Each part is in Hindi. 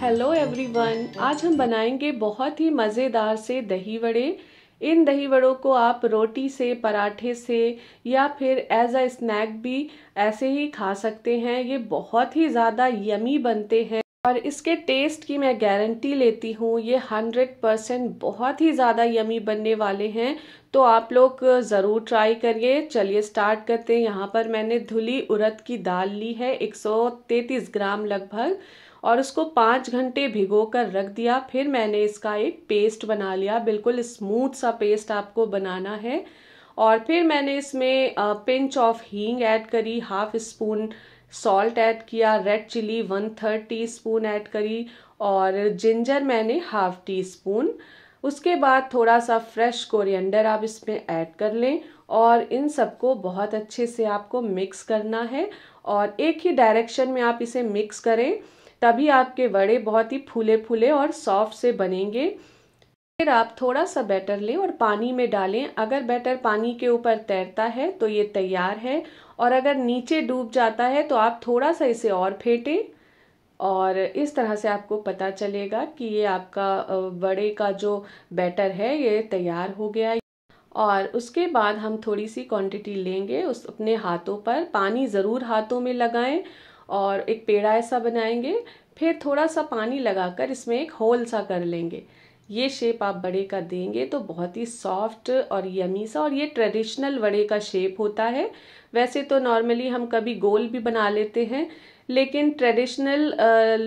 हेलो एवरीवन, आज हम बनाएंगे बहुत ही मज़ेदार से दही वड़े। इन दही वड़ों को आप रोटी से, पराठे से या फिर एज अ स्नैक भी ऐसे ही खा सकते हैं। ये बहुत ही ज़्यादा यमी बनते हैं और इसके टेस्ट की मैं गारंटी लेती हूँ। ये 100% बहुत ही ज़्यादा यमी बनने वाले हैं, तो आप लोग ज़रूर ट्राई करिए। चलिए स्टार्ट करते हैं। यहाँ पर मैंने धुली उड़द की दाल ली है 133 ग्राम लगभग, और उसको 5 घंटे भिगो कर रख दिया। फिर मैंने इसका एक पेस्ट बना लिया, बिल्कुल स्मूथ सा पेस्ट आपको बनाना है। और फिर मैंने इसमें पिंच ऑफ हींग ऐड करी, हाफ स्पून सॉल्ट ऐड किया, रेड चिली 1/3 टीस्पून ऐड करी और जिंजर मैंने हाफ टी स्पून। उसके बाद थोड़ा सा फ्रेश कोरिएंडर आप इसमें ऐड कर लें और इन सबको बहुत अच्छे से आपको मिक्स करना है और एक ही डायरेक्शन में आप इसे मिक्स करें, तभी आपके वड़े बहुत ही फूले फूले और सॉफ्ट से बनेंगे। फिर आप थोड़ा सा बैटर लें और पानी में डालें। अगर बैटर पानी के ऊपर तैरता है तो ये तैयार है, और अगर नीचे डूब जाता है तो आप थोड़ा सा इसे और फेंटें, और इस तरह से आपको पता चलेगा कि ये आपका वड़े का जो बैटर है ये तैयार हो गया है। और उसके बाद हम थोड़ी सी क्वांटिटी लेंगे उस अपने हाथों पर, पानी ज़रूर हाथों में लगाएं और एक पेड़ा ऐसा बनाएंगे। फिर थोड़ा सा पानी लगाकर इसमें एक होल सा कर लेंगे। ये शेप आप वड़े का देंगे तो बहुत ही सॉफ्ट और यमी सा, और ये ट्रेडिशनल वड़े का शेप होता है। वैसे तो नॉर्मली हम कभी गोल भी बना लेते हैं, लेकिन ट्रेडिशनल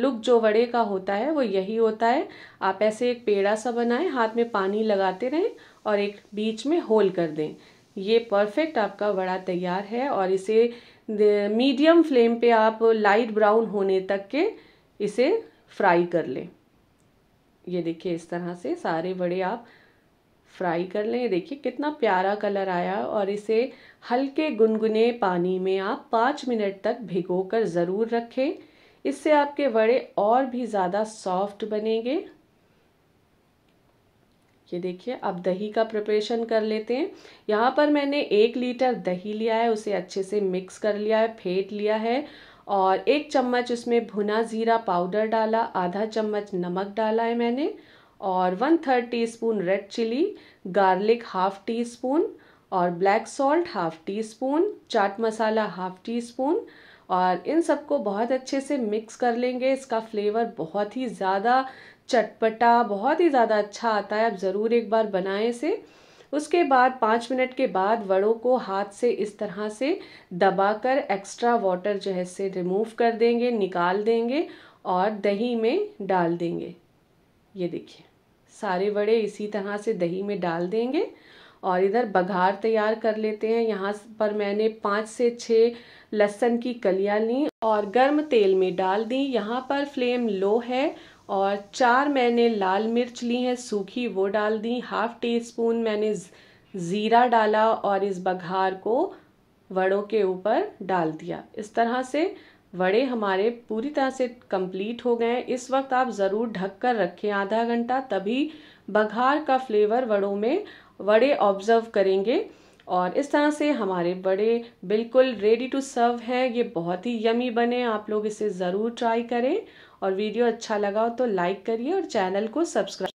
लुक जो वड़े का होता है वो यही होता है। आप ऐसे एक पेड़ा सा बनाएं, हाथ में पानी लगाते रहें और एक बीच में होल कर दें। ये परफेक्ट आपका वड़ा तैयार है, और इसे मीडियम फ्लेम पे आप लाइट ब्राउन होने तक के इसे फ्राई कर लें। ये देखिए, इस तरह से सारे वड़े आप फ्राई कर लें। ये देखिए कितना प्यारा कलर आया, और इसे हल्के गुनगुने पानी में आप 5 मिनट तक भिगो कर ज़रूर रखें। इससे आपके वड़े और भी ज़्यादा सॉफ्ट बनेंगे। ये देखिए, अब दही का प्रिपरेशन कर लेते हैं। यहाँ पर मैंने 1 लीटर दही लिया है, उसे अच्छे से मिक्स कर लिया है, फेंट लिया है, और 1 चम्मच उसमें भुना जीरा पाउडर डाला, आधा चम्मच नमक डाला है मैंने, और 1/3 teaspoon red chilli, garlic half teaspoon, और black salt half teaspoon, chaat masala half teaspoon. और इन सबको बहुत अच्छे से मिक्स कर लेंगे। इसका फ्लेवर बहुत ही ज़्यादा चटपटा, बहुत ही ज़्यादा अच्छा आता है। आप ज़रूर एक बार बनाएं इसे। उसके बाद 5 मिनट के बाद वड़ों को हाथ से इस तरह से दबाकर एक्स्ट्रा वाटर जो है से रिमूव कर देंगे, निकाल देंगे और दही में डाल देंगे। ये देखिए, सारे वड़े इसी तरह से दही में डाल देंगे। और इधर बघार तैयार कर लेते हैं। यहाँ पर मैंने 5 से 6 लहसुन की कलियाँ लीं और गर्म तेल में डाल दी। यहाँ पर फ्लेम लो है, और 4 मैंने लाल मिर्च ली हैं सूखी, वो डाल दी, हाफ टी स्पून मैंने ज़ीरा डाला, और इस बघार को वड़ों के ऊपर डाल दिया। इस तरह से वड़े हमारे पूरी तरह से कंप्लीट हो गए हैं। इस वक्त आप ज़रूर ढक कर रखें आधा घंटा, तभी बघार का फ्लेवर वड़ों में वड़े ऑब्जर्व करेंगे। और इस तरह से हमारे वड़े बिल्कुल रेडी टू सर्व हैं। ये बहुत ही यमी बने, आप लोग इसे ज़रूर ट्राई करें। और वीडियो अच्छा लगा हो तो लाइक करिए और चैनल को सब्सक्राइब